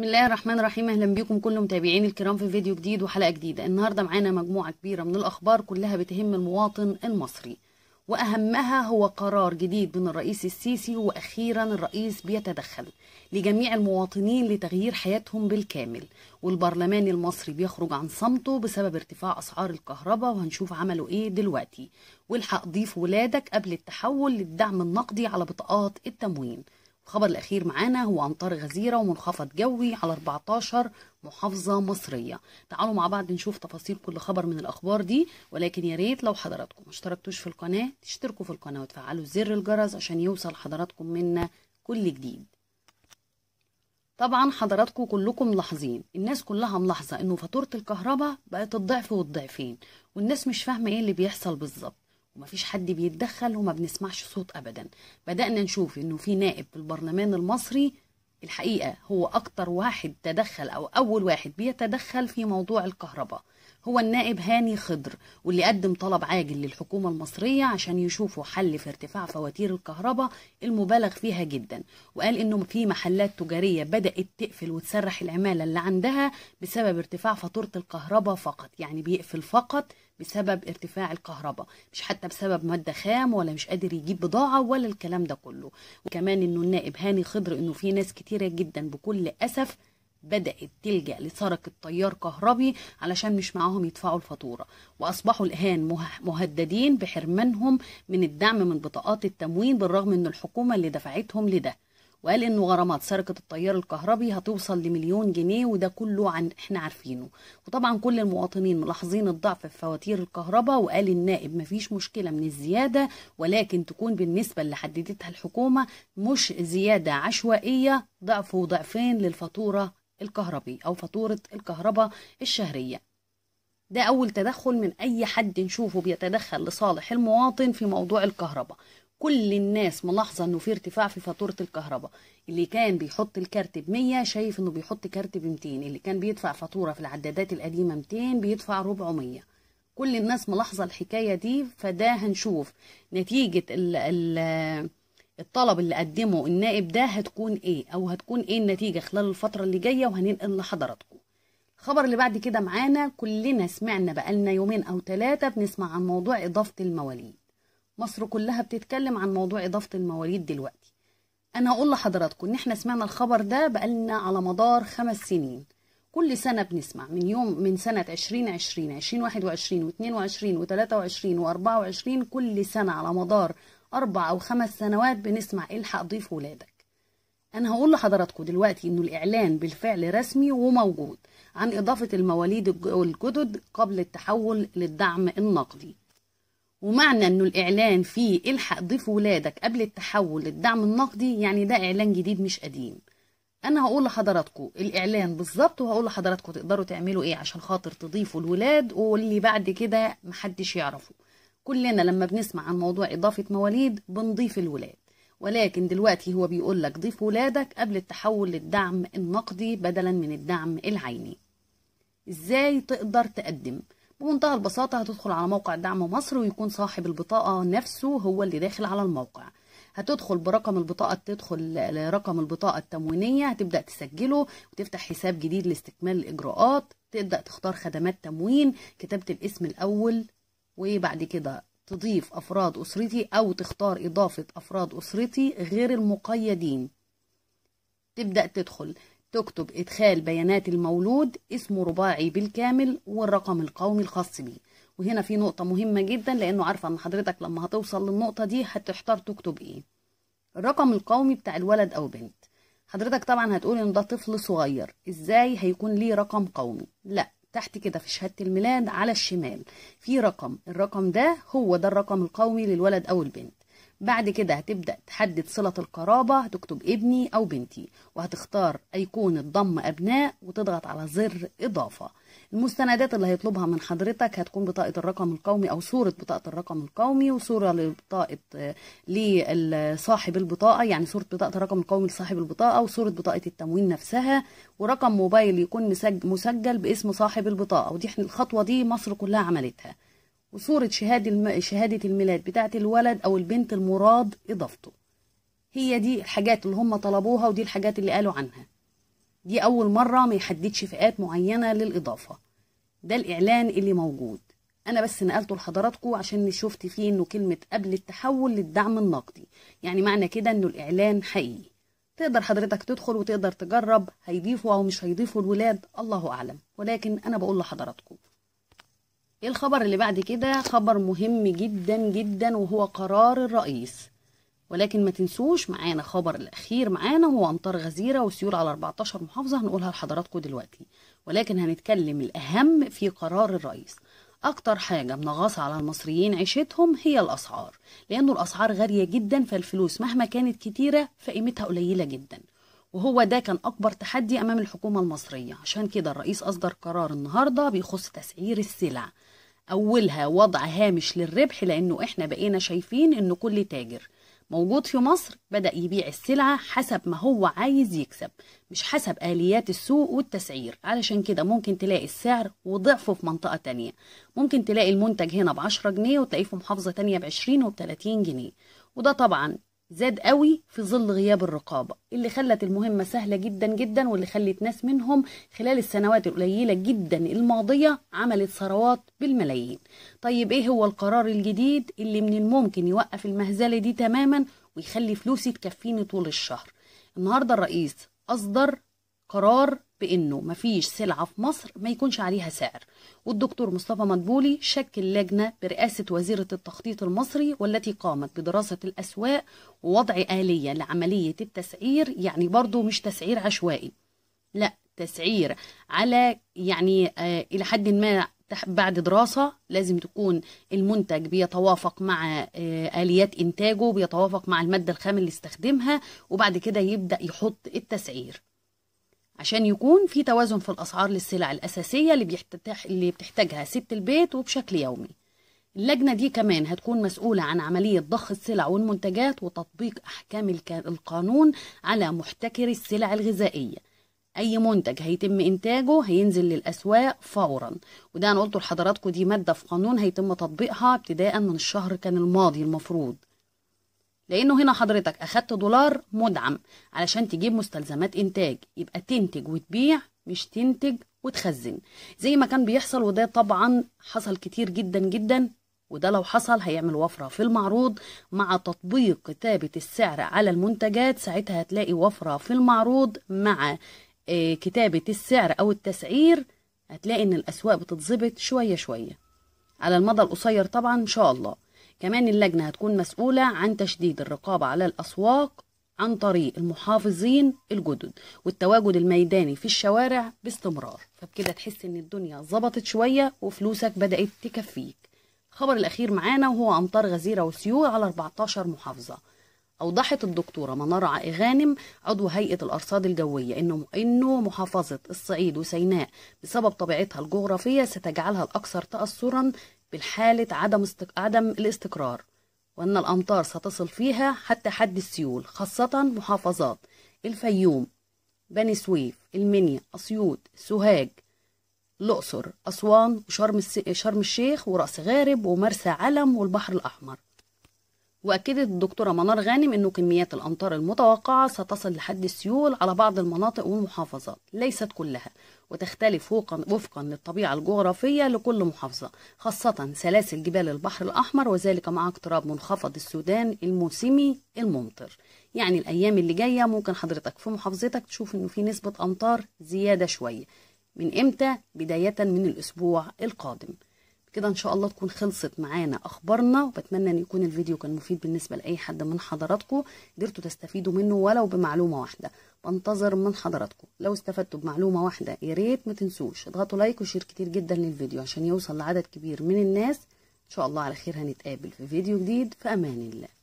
بسم الله الرحمن الرحيم. اهلا بيكم كل متابعين الكرام في فيديو جديد وحلقه جديده. النهارده معانا مجموعه كبيره من الاخبار كلها بتهم المواطن المصري، واهمها هو قرار جديد من الرئيس السيسي، واخيرا الرئيس بيتدخل لجميع المواطنين لتغيير حياتهم بالكامل، والبرلمان المصري بيخرج عن صمته بسبب ارتفاع اسعار الكهرباء، وهنشوف عملوا ايه دلوقتي. والحق ضيف ولادك قبل التحول للدعم النقدي على بطاقات التموين. الخبر الأخير معانا هو عن طار غزيرة ومنخفض جوي على 14 محافظة مصرية. تعالوا مع بعض نشوف تفاصيل كل خبر من الأخبار دي، ولكن يا ريت لو حضراتكم ما اشتركتوش في القناة تشتركوا في القناة وتفعلوا زر الجرس عشان يوصل حضراتكم منا كل جديد. طبعا حضراتكم كلكم ملاحظين، الناس كلها ملاحظة انه فاتورة الكهرباء بقت الضعف والضعفين، والناس مش فاهمة ايه اللي بيحصل بالظبط، ومفيش حد بيتدخل وما بنسمعش صوت ابدا. بدأنا نشوف انه في نائب في البرلمان المصري الحقيقة هو اكتر واحد تدخل او اول واحد بيتدخل في موضوع الكهرباء، هو النائب هاني خضر، واللي قدم طلب عاجل للحكومة المصرية عشان يشوفوا حل في ارتفاع فواتير الكهرباء المبالغ فيها جدا، وقال انه في محلات تجارية بدأت تقفل وتسرح العمالة اللي عندها بسبب ارتفاع فاتورة الكهرباء فقط، يعني بيقفل فقط بسبب ارتفاع الكهرباء، مش حتى بسبب مادة خام ولا مش قادر يجيب بضاعة ولا الكلام ده كله. وكمان انه النائب هاني خضر انه في ناس كتيرة جدا بكل أسف بدأت تلجأ لسرقة تيار كهربي علشان مش معاهم يدفعوا الفاتورة، وأصبحوا الآن مهددين بحرمانهم من الدعم من بطاقات التموين بالرغم إن الحكومة اللي دفعتهم لده. وقال إنه غرامات سرقة التيار الكهربي هتوصل لمليون جنيه، وده كله عن إحنا عارفينه. وطبعا كل المواطنين ملاحظين الضعف في فواتير الكهرباء، وقال النائب مفيش مشكلة من الزيادة، ولكن تكون بالنسبة اللي حددتها الحكومة مش زيادة عشوائية، ضعف وضعفين للفاتورة الكهربي او فاتوره الكهرباء الشهريه. ده اول تدخل من اي حد نشوفه بيتدخل لصالح المواطن في موضوع الكهرباء. كل الناس ملاحظه انه في ارتفاع في فاتوره الكهرباء، اللي كان بيحط الكارت ب100 شايف انه بيحط كارت ب200، اللي كان بيدفع فاتوره في العدادات القديمه 200 بيدفع 400. كل الناس ملاحظه الحكايه دي، فده هنشوف نتيجه الطلب اللي قدمه النائب ده هتكون ايه، او هتكون ايه النتيجه خلال الفتره اللي جايه، وهننقل لحضراتكم. الخبر اللي بعد كده معانا كلنا سمعنا بقالنا يومين او ثلاثه بنسمع عن موضوع اضافه المواليد. مصر كلها بتتكلم عن موضوع اضافه المواليد دلوقتي. انا هقول لحضراتكم ان احنا سمعنا الخبر ده بقالنا على مدار 5 سنين، كل سنه بنسمع من سنه 2020 2021 و22 و23 و24، كل سنه على مدار 4 أو 5 سنوات بنسمع الحق ضيف ولادك. انا هقول لحضراتكم دلوقتي انه الاعلان بالفعل رسمي وموجود عن اضافه المواليد الجدد قبل التحول للدعم النقدي. ومعنى انه الاعلان فيه الحق ضيف ولادك قبل التحول للدعم النقدي، يعني ده اعلان جديد مش قديم. انا هقول لحضراتكم الاعلان بالظبط، وهقول لحضراتكم تقدروا تعملوا ايه عشان خاطر تضيفوا الولاد واللي بعد كده محدش يعرفه. كلنا لما بنسمع عن موضوع إضافة مواليد بنضيف الولاد، ولكن دلوقتي هو بيقول لك ضيف ولادك قبل التحول للدعم النقدي بدلا من الدعم العيني. إزاي تقدر تقدم؟ بمنتهى البساطة هتدخل على موقع دعم مصر، ويكون صاحب البطاقة نفسه هو اللي داخل على الموقع. هتدخل برقم البطاقة، تدخل رقم البطاقة التموينية، هتبدأ تسجله وتفتح حساب جديد لاستكمال الإجراءات، تبدأ تختار خدمات تموين، كتبت الاسم الأول وبعد كده تضيف أفراد أسرتي أو تختار إضافة أفراد أسرتي غير المقيدين. تبدأ تدخل تكتب إدخال بيانات المولود، اسمه رباعي بالكامل والرقم القومي الخاص بيه. وهنا في نقطة مهمة جدا، لأنه عارفة أن حضرتك لما هتوصل للنقطة دي هتحتار تكتب إيه. الرقم القومي بتاع الولد أو بنت، حضرتك طبعا هتقول إن ده طفل صغير، إزاي هيكون ليه رقم قومي؟ لأ، تحت كده في شهادة الميلاد على الشمال في رقم، الرقم ده هو ده الرقم القومي للولد أو البنت. بعد كده هتبدأ تحدد صلة القرابة، هتكتب ابني أو بنتي، وهتختار أيقونة ضم أبناء وتضغط على زر إضافة. المستندات اللي هيطلبها من حضرتك هتكون بطاقة الرقم القومي أو صورة بطاقة الرقم القومي، وصورة لبطاقة لصاحب البطاقة، يعني صورة بطاقة الرقم القومي لصاحب البطاقة، وصورة بطاقة التموين نفسها، ورقم موبايل يكون مسجل باسم صاحب البطاقة، ودي الخطوة دي مصر كلها عملتها، وصورة شهادة الميلاد بتاعة الولد أو البنت المراد إضافته. هي دي الحاجات اللي هم طلبوها، ودي الحاجات اللي قالوا عنها. دي أول مرة ما يحددش فئات معينة للإضافة. ده الإعلان اللي موجود، أنا بس نقلته لحضراتكم عشان شفت فيه إنه كلمة قبل التحول للدعم النقدي، يعني معنى كده إنه الإعلان حقيقي. تقدر حضرتك تدخل وتقدر تجرب هيضيفوا أو مش هيضيفوا الولاد، الله أعلم، ولكن أنا بقول لحضراتكم. إيه الخبر اللي بعد كده؟ خبر مهم جدا جدا وهو قرار الرئيس، ولكن ما تنسوش معانا خبر الأخير معانا هو أمطار غزيرة وسيول على 14 محافظة، هنقولها لحضراتكم دلوقتي، ولكن هنتكلم الأهم في قرار الرئيس. أكتر حاجة منغصة على المصريين عيشتهم هي الأسعار، لأنه الأسعار غالية جدا، فالفلوس مهما كانت كتيرة فقيمتها قليلة جدا، وهو ده كان أكبر تحدي أمام الحكومة المصرية. عشان كده الرئيس أصدر قرار النهاردة بيخص تسعير السلع، أولها وضع هامش للربح، لأنه إحنا بقينا شايفين إن كل تاجر موجود في مصر بدأ يبيع السلعة حسب ما هو عايز يكسب، مش حسب آليات السوق والتسعير. علشان كده ممكن تلاقي السعر وضعفه في منطقة تانية، ممكن تلاقي المنتج هنا ب10 جنيه وتلاقيه في محافظة تانية ب20 وب30 جنيه، وده طبعا زاد قوي في ظل غياب الرقابة اللي خلت المهمة سهلة جدا جدا، واللي خلت ناس منهم خلال السنوات القليلة جدا الماضية عملت ثروات بالملايين. طيب ايه هو القرار الجديد اللي من الممكن يوقف المهزلة دي تماما ويخلي فلوسي تكفيني طول الشهر؟ النهاردة الرئيس أصدر قرار بأنه مفيش سلعة في مصر ما يكونش عليها سعر، والدكتور مصطفى مدبولي شكل لجنة برئاسة وزيرة التخطيط المصري، والتي قامت بدراسة الأسواق ووضع آلية لعملية التسعير، يعني برضو مش تسعير عشوائي، لا تسعير على يعني إلى حد ما بعد دراسة، لازم تكون المنتج بيتوافق مع آليات إنتاجه، بيتوافق مع المادة الخام اللي استخدمها، وبعد كده يبدأ يحط التسعير عشان يكون في توازن في الأسعار للسلع الأساسية اللي بتحتاجها ست البيت وبشكل يومي. اللجنة دي كمان هتكون مسؤولة عن عملية ضخ السلع والمنتجات وتطبيق أحكام القانون على محتكري السلع الغذائية. أي منتج هيتم إنتاجه هينزل للأسواق فورا، وده أنا قلته لحضراتكم دي مادة في قانون هيتم تطبيقها ابتداء من الشهر كان الماضي المفروض، لأنه هنا حضرتك أخدت دولار مدعم علشان تجيب مستلزمات إنتاج، يبقى تنتج وتبيع مش تنتج وتخزن زي ما كان بيحصل، وده طبعا حصل كتير جدا جدا، وده لو حصل هيعمل وفرة في المعروض. مع تطبيق كتابة السعر على المنتجات ساعتها هتلاقي وفرة في المعروض، مع كتابة السعر أو التسعير هتلاقي إن الأسواق بتتظبط شوية شوية على المدى القصير طبعا إن شاء الله. كمان اللجنة هتكون مسؤولة عن تشديد الرقابة على الأسواق عن طريق المحافظين الجدد والتواجد الميداني في الشوارع باستمرار، فبكده تحس إن الدنيا ظبطت شوية وفلوسك بدأت تكفيك. الخبر الأخير معانا وهو أمطار غزيرة وسيول على 14 محافظة. أوضحت الدكتورة منارة غانم عضو هيئة الأرصاد الجوية إنه محافظة الصعيد وسيناء بسبب طبيعتها الجغرافية ستجعلها الأكثر تأثرا بالحالة عدم الاستقرار، وأن الأمطار ستصل فيها حتى حد السيول، خاصة محافظات الفيوم، بني سويف، المنيا، أسيوط، سوهاج، الأقصر، أسوان، وشرم الشيخ، ورأس غارب، ومرسى علم، والبحر الأحمر. وأكدت الدكتورة منار غانم أن كميات الأمطار المتوقعة ستصل لحد السيول على بعض المناطق والمحافظات، ليست كلها، وتختلف وفقا للطبيعة الجغرافية لكل محافظة، خاصة سلاسل جبال البحر الأحمر، وذلك مع اقتراب منخفض السودان الموسمي الممطر. يعني الأيام اللي جاية ممكن حضرتك في محافظتك تشوف أنه في نسبة أمطار زيادة شوية. من إمتى؟ بداية من الأسبوع القادم. كده ان شاء الله تكون خلصت معانا اخبارنا، وبتمنى ان يكون الفيديو كان مفيد بالنسبه لاي حد من حضراتكم قدرتوا تستفيدوا منه ولو بمعلومه واحده. بنتظر من حضراتكم لو استفدتوا بمعلومه واحده يا ريت ما تنسوش اضغطوا لايك وشير كتير جدا للفيديو عشان يوصل لعدد كبير من الناس. ان شاء الله على خير، هنتقابل في فيديو جديد، في امان الله.